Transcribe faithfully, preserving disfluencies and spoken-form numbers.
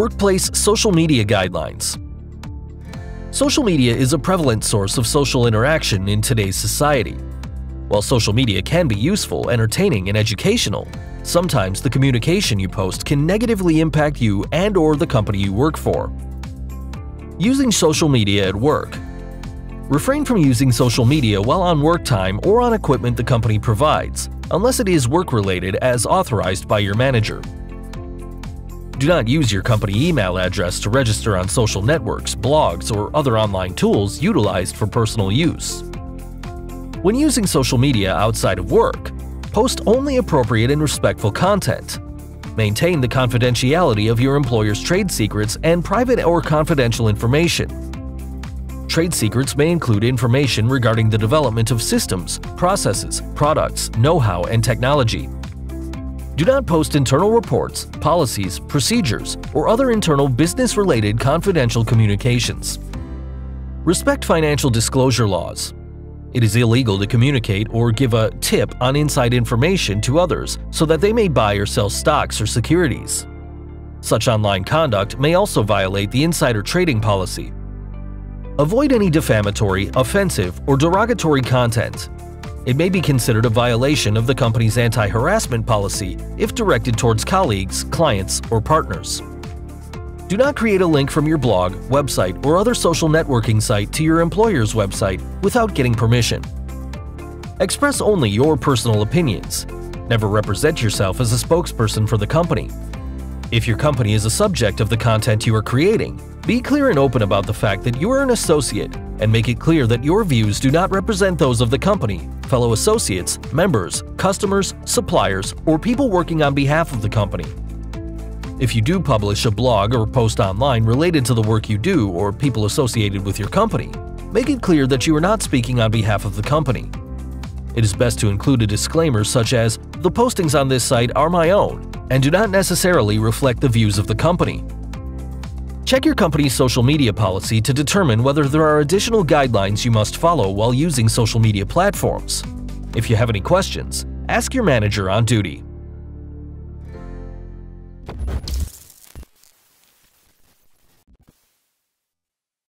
Workplace social media guidelines. Social media is a prevalent source of social interaction in today's society. While social media can be useful, entertaining, and educational, sometimes the communication you post can negatively impact you and/or the company you work for. Using social media at work. Refrain from using social media while on work time or on equipment the company provides, unless it is work-related as authorized by your manager. Do not use your company email address to register on social networks, blogs, or other online tools utilized for personal use. When using social media outside of work, post only appropriate and respectful content. Maintain the confidentiality of your employer's trade secrets and private or confidential information. Trade secrets may include information regarding the development of systems, processes, products, know-how, and technology. Do not post internal reports, policies, procedures, or other internal business-related confidential communications. Respect financial disclosure laws. It is illegal to communicate or give a tip on inside information to others so that they may buy or sell stocks or securities. Such online conduct may also violate the insider trading policy. Avoid any defamatory, offensive, or derogatory content. It may be considered a violation of the company's anti-harassment policy if directed towards colleagues, clients, or partners. Do not create a link from your blog, website, or other social networking site to your employer's website without getting permission. Express only your personal opinions. Never represent yourself as a spokesperson for the company. If your company is a subject of the content you are creating, be clear and open about the fact that you are an associate, and make it clear that your views do not represent those of the company, fellow associates, members, customers, suppliers, or people working on behalf of the company. If you do publish a blog or post online related to the work you do or people associated with your company, make it clear that you are not speaking on behalf of the company. It is best to include a disclaimer such as, "The postings on this site are my own and do not necessarily reflect the views of the company." Check your company's social media policy to determine whether there are additional guidelines you must follow while using social media platforms. If you have any questions, ask your manager on duty.